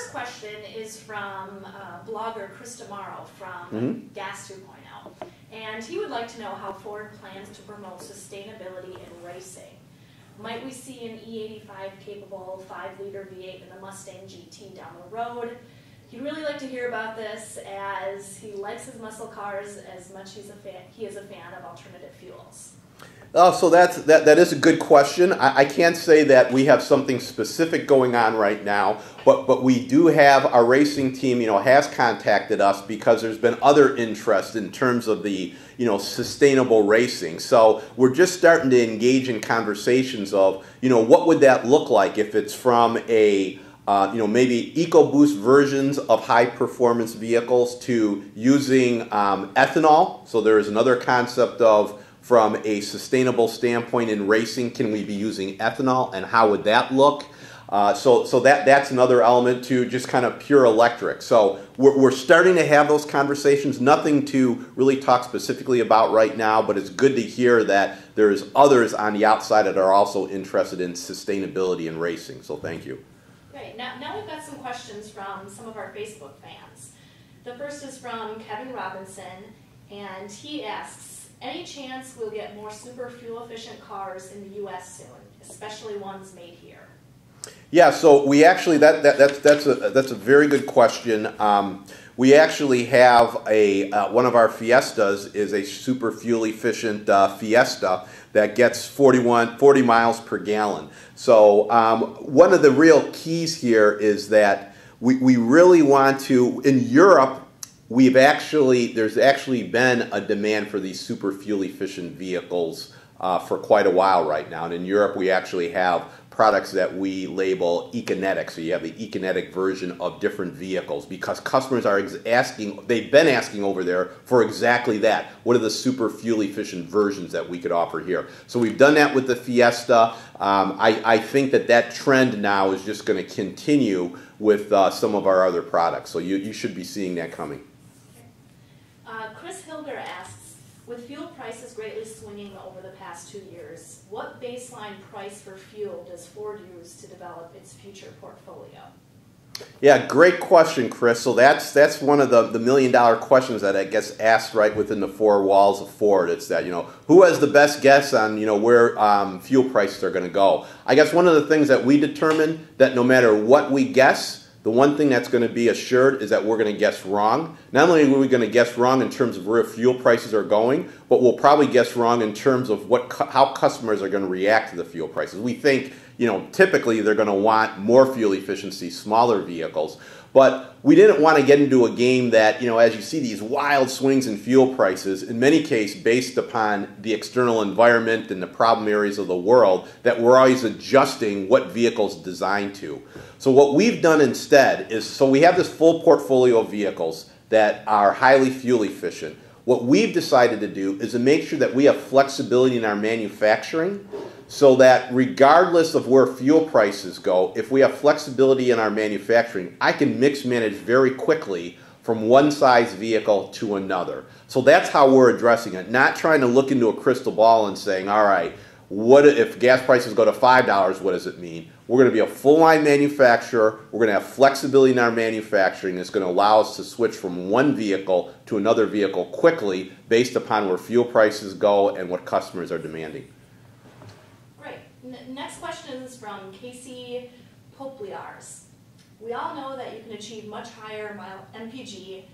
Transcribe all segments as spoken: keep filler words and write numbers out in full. first question is from uh, blogger Chris DeMaro from mm-hmm. gas two point oh, and he would like to know how Ford plans to promote sustainability in racing. Might we see an E eighty-five capable five liter V eight in the Mustang G T down the road? He'd really like to hear about this, as he likes his muscle cars as much he's a fan, he is a fan of alternative fuels. Oh, so that's, that, that is a good question. I, I can't say that we have something specific going on right now, but, but we do have our racing team, you know, has contacted us because there's been other interest in terms of the, you know, sustainable racing. So we're just starting to engage in conversations of, you know, what would that look like if it's from a, uh, you know, maybe EcoBoost versions of high-performance vehicles to using um, ethanol. So there is another concept of, from a sustainable standpoint in racing, can we be using ethanol, and how would that look? Uh, so so that, that's another element to just kind of pure electric. So we're, we're starting to have those conversations. Nothing to really talk specifically about right now, but it's good to hear that there's others on the outside that are also interested in sustainability in racing. So thank you. Great. Now, now we've got some questions from some of our Facebook fans. The first is from Kevin Robinson, and he asks, any chance we'll get more super fuel-efficient cars in the U S soon, especially ones made here? Yeah, so we actually, that, that, that's, that's, a, that's a very good question. Um, we actually have a, uh, one of our Fiestas is a super fuel-efficient uh, Fiesta that gets forty-one, forty miles per gallon. So um, one of the real keys here is that we, we really want to, in Europe, We've actually, there's actually been a demand for these super fuel efficient vehicles uh, for quite a while right now. And in Europe, we actually have products that we label Econetic. So you have the Econetic version of different vehicles, because customers are asking, they've been asking over there for exactly that. What are the super fuel efficient versions that we could offer here? So we've done that with the Fiesta. Um, I, I think that that trend now is just going to continue with uh, some of our other products. So you, you should be seeing that coming. Uh, Chris Hilger asks, with fuel prices greatly swinging over the past two years, what baseline price for fuel does Ford use to develop its future portfolio? Yeah, great question, Chris. So that's that's one of the, the million dollar questions that I guess asked right within the four walls of Ford. It's that, you know, who has the best guess on, you know, where um, fuel prices are going to go? I guess one of the things that we determined that no matter what we guess, the one thing that's going to be assured is that we're going to guess wrong. Not only are we going to guess wrong in terms of where fuel prices are going, but we'll probably guess wrong in terms of what, how customers are going to react to the fuel prices. We think, you know, typically they're going to want more fuel efficiency, smaller vehicles. But we didn't want to get into a game that, you know, as you see these wild swings in fuel prices, in many cases based upon the external environment and the problem areas of the world, that we're always adjusting what vehicles designed to. So what we've done instead is, so we have this full portfolio of vehicles that are highly fuel efficient. What we've decided to do is to make sure that we have flexibility in our manufacturing, so that regardless of where fuel prices go, if we have flexibility in our manufacturing, I can mix manage very quickly from one size vehicle to another. So that's how we're addressing it, not trying to look into a crystal ball and saying, all right, what if gas prices go to five dollars, what does it mean? We're going to be a full-line manufacturer. We're going to have flexibility in our manufacturing. It's going to allow us to switch from one vehicle to another vehicle quickly based upon where fuel prices go and what customers are demanding. Next question is from Casey Popliars. We all know that you can achieve much higher mile M P G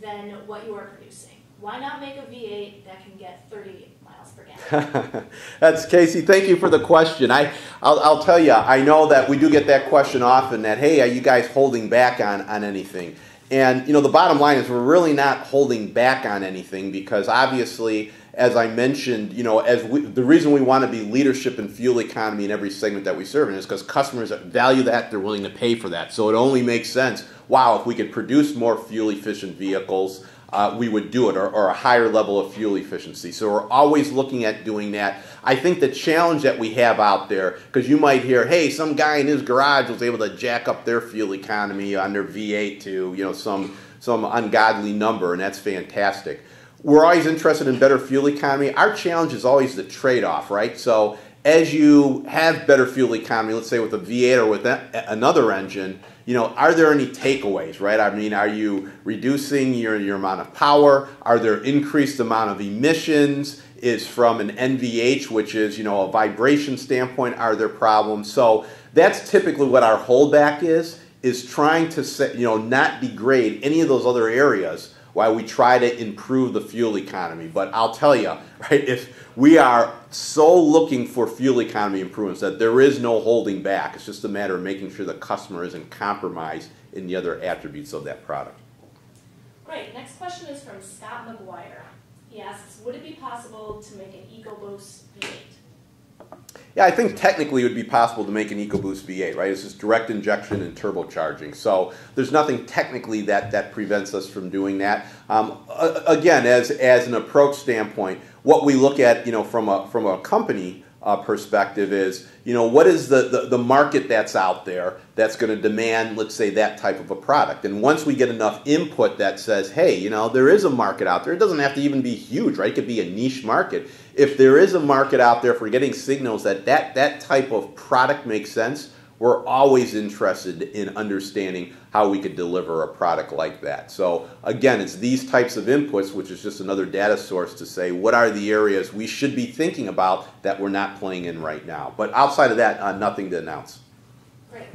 than what you are producing. Why not make a V eight that can get thirty miles per gallon? That's Casey. Thank you for the question. I, I'll, I'll tell you, I know that we do get that question often, that, hey, are you guys holding back on, on anything? And, you know, the bottom line is we're really not holding back on anything, because obviously, as I mentioned, you know, as we, the reason we want to be leadership in fuel economy in every segment that we serve in is because customers value that, they're willing to pay for that. So it only makes sense, wow, if we could produce more fuel-efficient vehicles, uh, we would do it, or, or a higher level of fuel efficiency. So we're always looking at doing that. I think the challenge that we have out there, because you might hear, hey, some guy in his garage was able to jack up their fuel economy on their V eight to, you know, some, some ungodly number, and that's fantastic. We're always interested in better fuel economy. Our challenge is always the trade-off, right? So as you have better fuel economy, let's say with a V eight or with that, another engine, you know, are there any takeaways, right? I mean, are you reducing your, your amount of power? Are there increased amount of emissions? Is from an N V H, which is, you know, a vibration standpoint, are there problems? So that's typically what our holdback is, is trying to, set, you know, not degrade any of those other areas while we try to improve the fuel economy. But I'll tell you, right, if we are so looking for fuel economy improvements that there is no holding back. It's just a matter of making sure the customer isn't compromised in the other attributes of that product. Right, next question is from Scott McGuire. He asks, would it be possible to make an EcoBoost V eight? Yeah, I think technically it would be possible to make an EcoBoost V eight, right? It's just direct injection and turbocharging. So there's nothing technically that, that prevents us from doing that. Um, again, as, as an approach standpoint, what we look at, you know, from a, from a company uh, perspective is, you know, what is the, the, the market that's out there that's going to demand, let's say, that type of a product? And once we get enough input that says, hey, you know, there is a market out there. It doesn't have to even be huge, right? It could be a niche market. If there is a market out there for getting signals that that, that type of product makes sense, we're always interested in understanding how we could deliver a product like that. So again, it's these types of inputs, which is just another data source to say what are the areas we should be thinking about that we're not playing in right now. But outside of that, uh, nothing to announce. Great.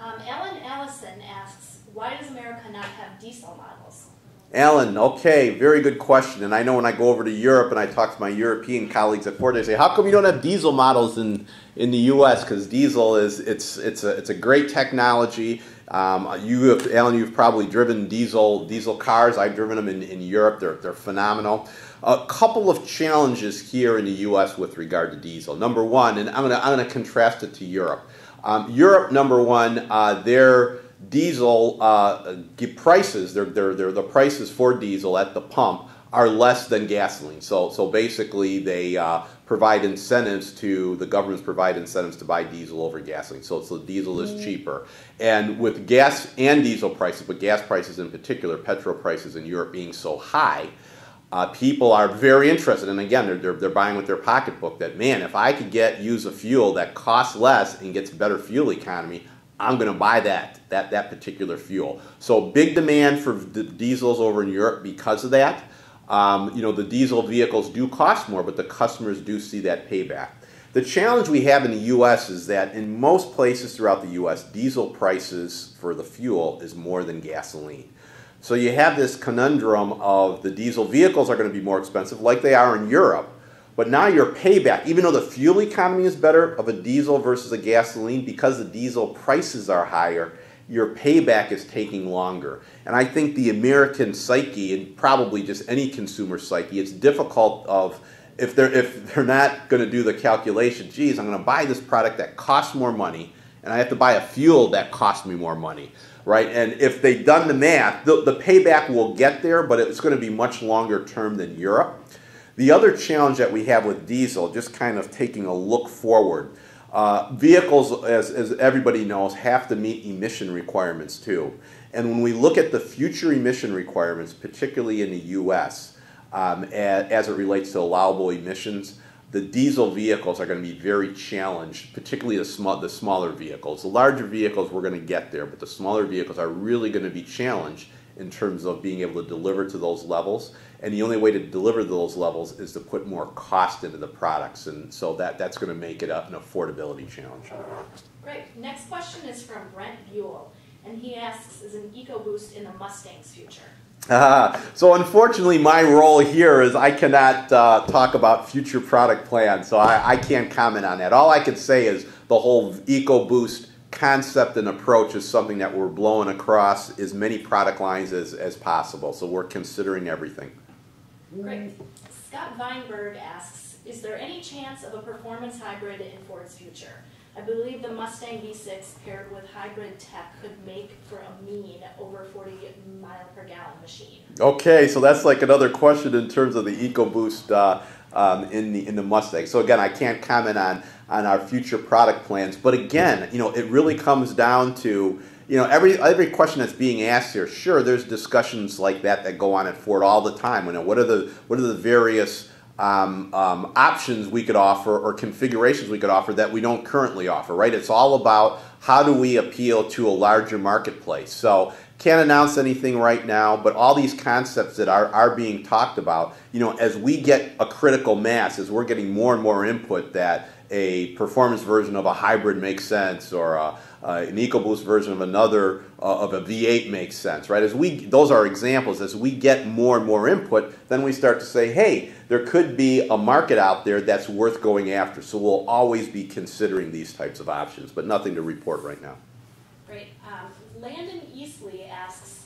Um, Alan Allison asks, why does America not have diesel models? Alan, okay, very good question. And I know when I go over to Europe and I talk to my European colleagues at Ford, they say, how come you don't have diesel models in, in the U S? Because diesel is, it's, it's, a, it's a great technology. Um, you have, Alan, you've probably driven diesel, diesel cars. I've driven them in, in Europe. They're, they're phenomenal. A couple of challenges here in the U S with regard to diesel. Number one, and I'm going to I'm going to contrast it to Europe. Um, Europe, number one, uh, they're diesel uh, prices, they're, they're, they're the prices for diesel at the pump are less than gasoline. So, so basically they uh, provide incentives to, the governments provide incentives to buy diesel over gasoline. So, so diesel is cheaper. And with gas and diesel prices, but gas prices in particular, petrol prices in Europe being so high, Uh, people are very interested, and again, they're, they're, they're buying with their pocketbook that, man, if I could get use a fuel that costs less and gets better fuel economy, I'm going to buy that, that, that particular fuel. So big demand for the diesels over in Europe because of that. Um, you know, the diesel vehicles do cost more, but the customers do see that payback. The challenge we have in the U S is that in most places throughout the U S, diesel prices for the fuel is more than gasoline. So you have this conundrum of the diesel vehicles are going to be more expensive like they are in Europe, but now your payback, even though the fuel economy is better of a diesel versus a gasoline, because the diesel prices are higher, your payback is taking longer. And I think the American psyche, and probably just any consumer psyche, it's difficult of if they're, if they're not going to do the calculation, geez, I'm going to buy this product that costs more money, and I have to buy a fuel that costs me more money. Right? And if they've done the math, the, the payback will get there, but it's going to be much longer term than Europe. The other challenge that we have with diesel, just kind of taking a look forward, uh, vehicles, as, as everybody knows, have to meet emission requirements too. And when we look at the future emission requirements, particularly in the U S, um, as, as it relates to allowable emissions, the diesel vehicles are going to be very challenged, particularly the, sm the smaller vehicles. The larger vehicles, we're going to get there, but the smaller vehicles are really going to be challenged in terms of being able to deliver to those levels. And the only way to deliver to those levels is to put more cost into the products. And so that, that's going to make it an affordability challenge. Great. Next question is from Brent Buell, and he asks, is an EcoBoost in the Mustang's future? Uh, so unfortunately, my role here is I cannot uh, talk about future product plans, so I, I can't comment on that. All I can say is the whole EcoBoost concept and approach is something that we're blowing across as many product lines as, as possible, so we're considering everything. Great. Scott Weinberg asks, is there any chance of a performance hybrid in Ford's future? I believe the Mustang V six paired with hybrid tech could make for a mean over forty mile per gallon machine. Okay, so that's like another question in terms of the EcoBoost uh, um, in the in the Mustang. So again, I can't comment on on our future product plans, but again, you know, it really comes down to, you know, every every question that's being asked here. Sure, there's discussions like that that go on at Ford all the time. You know, what are the what are the various um, um, options we could offer or configurations we could offer that we don't currently offer, right? It's all about how do we appeal to a larger marketplace. So can't announce anything right now, but all these concepts that are, are being talked about, you know, as we get a critical mass, as we're getting more and more input that a performance version of a hybrid makes sense, or a, uh, an EcoBoost version of another uh, of a V eight makes sense, right? As we, those are examples. As we get more and more input, then we start to say, hey, there could be a market out there that's worth going after. So we'll always be considering these types of options, but nothing to report right now. Great. Um, Landon Eastley asks,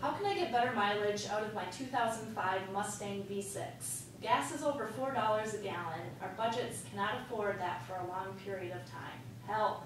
how can I get better mileage out of my two thousand five Mustang V six? Gas is over four dollars a gallon. Our budgets cannot afford that for a long period of time. Help.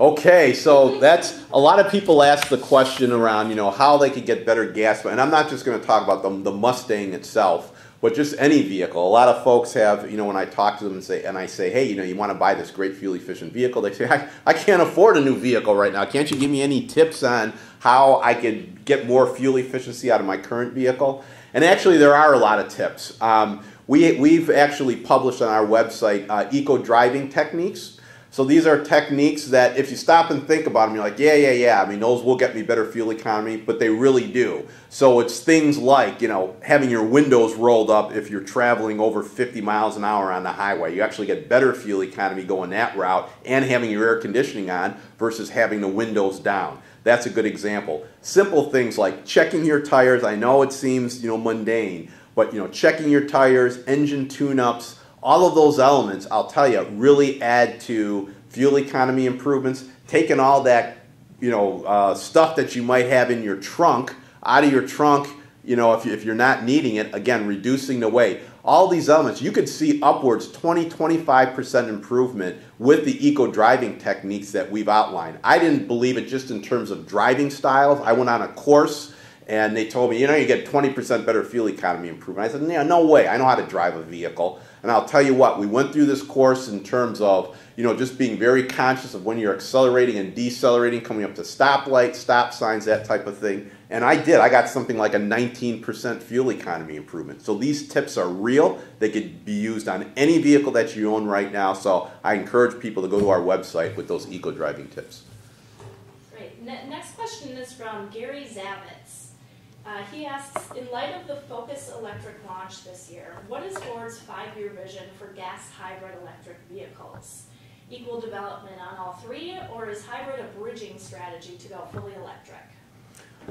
Okay, so that's, a lot of people ask the question around, you know, how they could get better gas. And I'm not just going to talk about the, the Mustang itself, but just any vehicle. A lot of folks have, you know, when I talk to them and say, and I say, hey, you know, you want to buy this great fuel efficient vehicle, they say, I, I can't afford a new vehicle right now. Can't you give me any tips on how I could get more fuel efficiency out of my current vehicle? And actually, there are a lot of tips. Um, we, we've actually published on our website uh, eco-driving techniques. So these are techniques that if you stop and think about them, you're like, yeah, yeah, yeah. I mean, those will get me better fuel economy, but they really do. So it's things like, you know, having your windows rolled up if you're traveling over fifty miles an hour on the highway. You actually get better fuel economy going that route and having your air conditioning on versus having the windows down. That's a good example. Simple things like checking your tires. I know it seems, you know, mundane, but, you know, checking your tires, engine tune-ups, all of those elements, I'll tell you, really add to fuel economy improvements. Taking all that, you know, uh, stuff that you might have in your trunk, out of your trunk, you know, if, you, if you're not needing it, again, reducing the weight. All these elements, you could see upwards twenty, twenty-five percent improvement with the eco-driving techniques that we've outlined. I didn't believe it just in terms of driving styles. I went on a course and they told me, you know, you get twenty percent better fuel economy improvement. I said, no, no way. I know how to drive a vehicle. And I'll tell you what, we went through this course in terms of, you know, just being very conscious of when you're accelerating and decelerating, coming up to stoplights, stop signs, that type of thing. And I did. I got something like a nineteen percent fuel economy improvement. So these tips are real. They could be used on any vehicle that you own right now. So I encourage people to go to our website with those eco-driving tips. Great. Ne- next question is from Gary Zavitz. Uh, he asks, in light of the Focus electric launch this year, what is Ford's five-year vision for gas hybrid electric vehicles? Equal development on all three, or is hybrid a bridging strategy to go fully electric?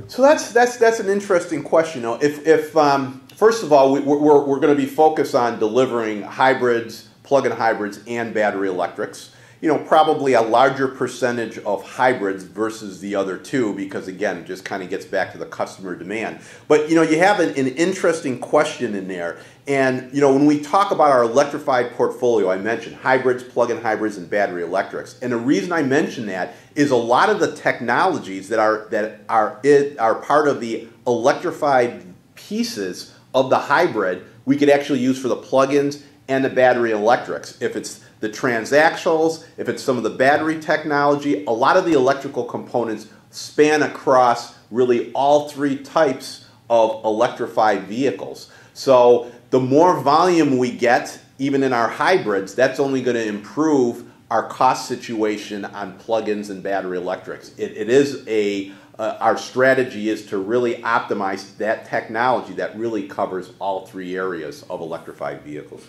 So that's that's that's an interesting question. You know, if if um, first of all, we, we're we're going to be focused on delivering hybrids, plug-in hybrids, and battery electrics. You know, probably a larger percentage of hybrids versus the other two, because again, it just kind of gets back to the customer demand. But you know, you have an, an interesting question in there. And you know, when we talk about our electrified portfolio, I mentioned hybrids, plug-in hybrids, and battery electrics. And the reason I mention that is a lot of the technologies that are that are it, are part of the electrified pieces of the hybrid, we could actually use for the plug-ins and the battery electrics. If it's the transactionals, if it's some of the battery technology, a lot of the electrical components span across really all three types of electrified vehicles. So the more volume we get, even in our hybrids, that's only going to improve our cost situation on plug-ins and battery electrics. It, it is a, uh, our strategy is to really optimize that technology that really covers all three areas of electrified vehicles.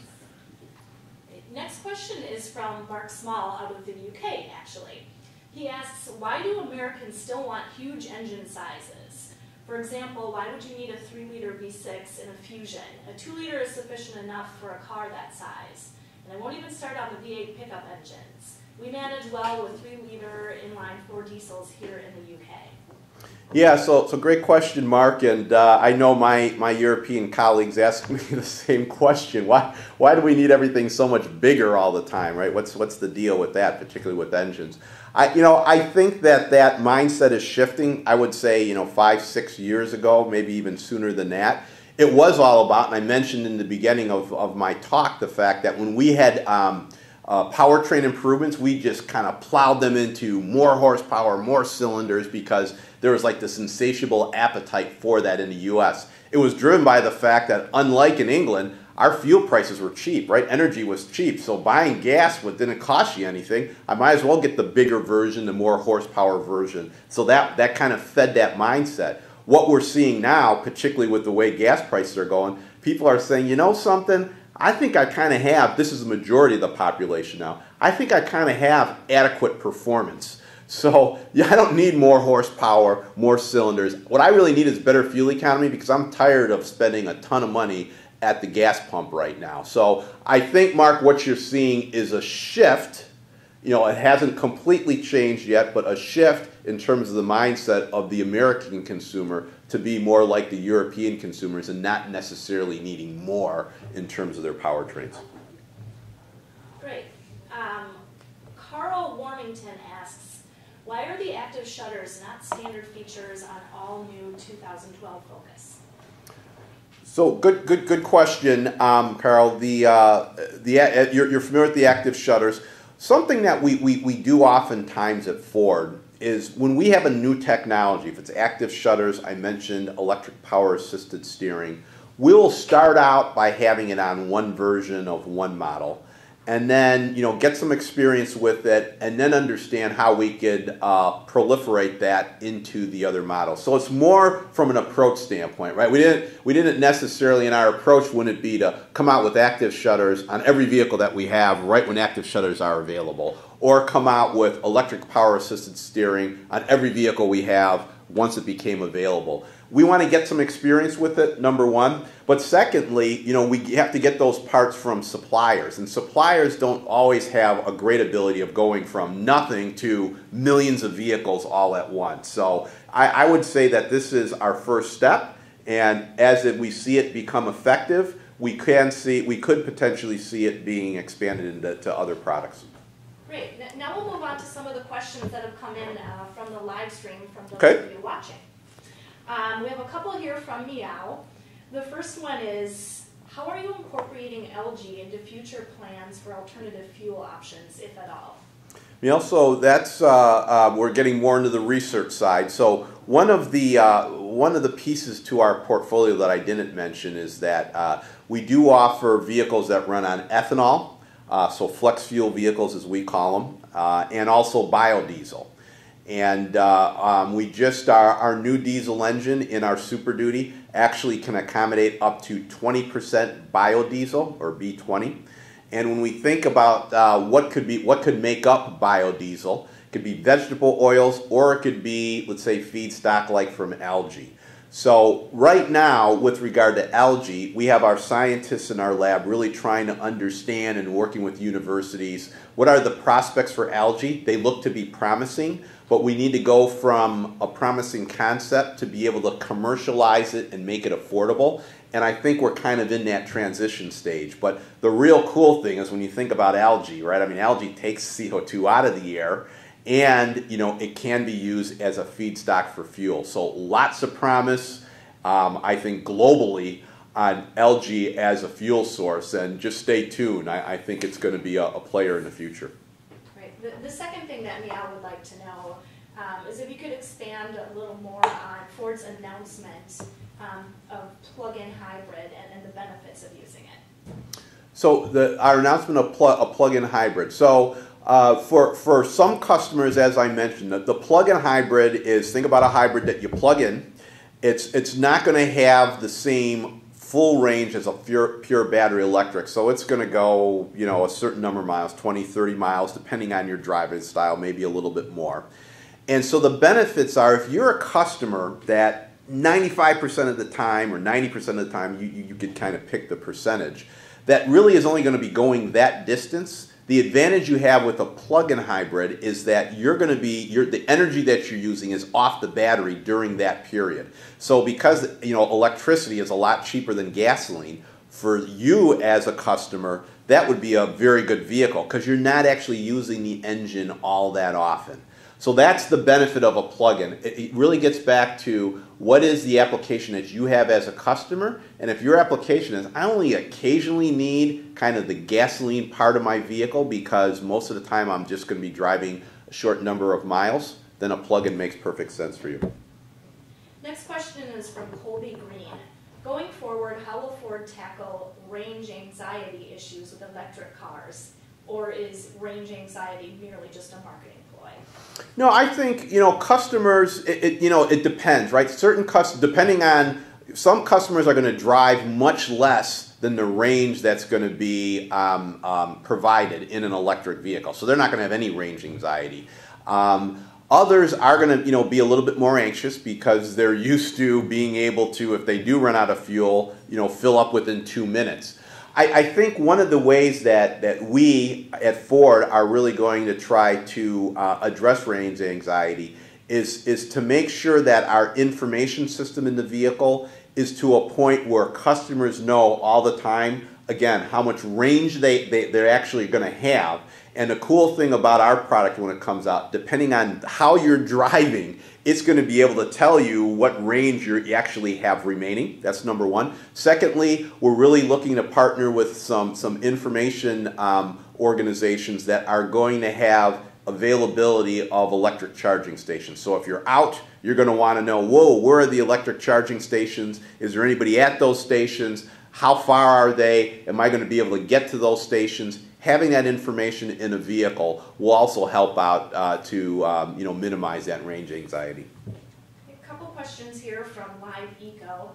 Next question is from Mark Small out of the U K, actually. He asks, why do Americans still want huge engine sizes? For example, why would you need a three liter V six in a Fusion? A two liter is sufficient enough for a car that size. And I won't even start on the V eight pickup engines. We manage well with three liter inline four diesels here in the U K. Yeah, so, so great question, Mark. And uh, I know my, my European colleagues ask me the same question. Why, why do we need everything so much bigger all the time, right? What's, what's the deal with that, particularly with engines? I, you know, I think that that mindset is shifting. I would say, you know, five, six years ago, maybe even sooner than that. It was all about, and I mentioned in the beginning of, of my talk, the fact that when we had um, uh, powertrain improvements, we just kind of plowed them into more horsepower, more cylinders, because there was like this insatiable appetite for that in the U S. It was driven by the fact that, unlike in England, our fuel prices were cheap, right? Energy was cheap, so buying gas didn't cost you anything. I might as well get the bigger version, the more horsepower version. So that, that kind of fed that mindset. What we're seeing now, particularly with the way gas prices are going, people are saying, you know something? I think I kind of have, this is the majority of the population now, I think I kind of have adequate performance. So yeah, I don't need more horsepower, more cylinders. What I really need is better fuel economy because I'm tired of spending a ton of money at the gas pump right now. So I think, Mark, what you're seeing is a shift. You know, it hasn't completely changed yet, but a shift in terms of the mindset of the American consumer to be more like the European consumers and not necessarily needing more in terms of their powertrains. Great. Um, Carl Warmington asks, why are the active shutters not standard features on all new two thousand twelve Focus? So good, good, good question, um, Carl. The uh, the uh, you're, you're familiar with the active shutters. Something that we, we we do oftentimes at Ford is when we have a new technology. If it's active shutters, I mentioned electric power assisted steering. We'll start out by having it on one version of one model, and then you know get some experience with it, and then understand how we could uh, proliferate that into the other models. So it's more from an approach standpoint, right? We didn't we didn't necessarily in our approach wouldn't it be to come out with active shutters on every vehicle that we have right when active shutters are available, or come out with electric power assisted steering on every vehicle we have once it became available. We want to get some experience with it, number one. But secondly, you know, we have to get those parts from suppliers. And suppliers don't always have a great ability of going from nothing to millions of vehicles all at once. So I, I would say that this is our first step. And as it, we see it become effective, we can see, we could potentially see it being expanded into to other products. Great. Now we'll move on to some of the questions that have come in uh, from the live stream from those okay. of you watching. Um, we have a couple here from Meow. The first one is, how are you incorporating L G into future plans for alternative fuel options, if at all? You know, so that's, uh, uh, we're getting more into the research side. So one of the, uh, one of the pieces to our portfolio that I didn't mention is that uh, we do offer vehicles that run on ethanol, uh, so flex fuel vehicles as we call them, uh, and also biodiesel. And uh, um, we just, our, our new diesel engine in our Super Duty actually can accommodate up to twenty percent biodiesel, or B twenty. And when we think about uh, what could be, what could make up biodiesel, it could be vegetable oils, or it could be, let's say, feedstock like from algae. So right now, with regard to algae, we have our scientists in our lab really trying to understand and working with universities, what are the prospects for algae? They look to be promising. But we need to go from a promising concept to be able to commercialize it and make it affordable. And I think we're kind of in that transition stage. But the real cool thing is when you think about algae, right? I mean, algae takes C O two out of the air, and you know it can be used as a feedstock for fuel. So lots of promise, um, I think, globally on algae as a fuel source. And just stay tuned. I, I think it's going to be a, a player in the future. The, the second thing that Meow would like to know um, is if you could expand a little more on Ford's announcement um, of plug-in hybrid and, and the benefits of using it. So the, our announcement of pl a plug-in hybrid. So uh, for, for some customers, as I mentioned, the, the plug-in hybrid is, think about a hybrid that you plug in. It's, it's not going to have the same full range as a pure, pure battery electric. So it's going to go, you know, a certain number of miles, twenty, thirty miles, depending on your driving style, maybe a little bit more. And so the benefits are, if you're a customer that ninety-five percent of the time or ninety percent of the time, you, you, you could kind of pick the percentage, that really is only going to be going that distance. The advantage you have with a plug-in hybrid is that you're going to be, you're, the energy that you're using is off the battery during that period. So because you know electricity is a lot cheaper than gasoline, for you as a customer, that would be a very good vehicle because you're not actually using the engine all that often. So that's the benefit of a plug-in. It, it really gets back to what is the application that you have as a customer, and if your application is, I only occasionally need kind of the gasoline part of my vehicle because most of the time I'm just going to be driving a short number of miles, then a plug-in makes perfect sense for you. Next question is from Colby Green. Going forward, how will Ford tackle range anxiety issues with electric cars? Or is range anxiety merely just a marketing ploy? No, I think, you know, customers, it, it, you know, it depends, right? Certain customers, depending on, some customers are going to drive much less than the range that's going to be um, um, provided in an electric vehicle. So they're not going to have any range anxiety. Um, Others are going to, you know, be a little bit more anxious because they're used to being able to, if they do run out of fuel, you know, fill up within two minutes. I, I think one of the ways that, that we at Ford are really going to try to uh, address range anxiety is, is to make sure that our information system in the vehicle is to a point where customers know all the time, again, how much range they, they, they're actually going to have. And the cool thing about our product when it comes out, depending on how you're driving, it's going to be able to tell you what range you actually have remaining. That's number one. Secondly, we're really looking to partner with some, some information um, organizations that are going to have availability of electric charging stations. So if you're out, you're going to want to know, whoa, where are the electric charging stations? Is there anybody at those stations? How far are they? Am I going to be able to get to those stations? Having that information in a vehicle will also help out uh, to um, you know, minimize that range anxiety. A couple questions here from Live Eco.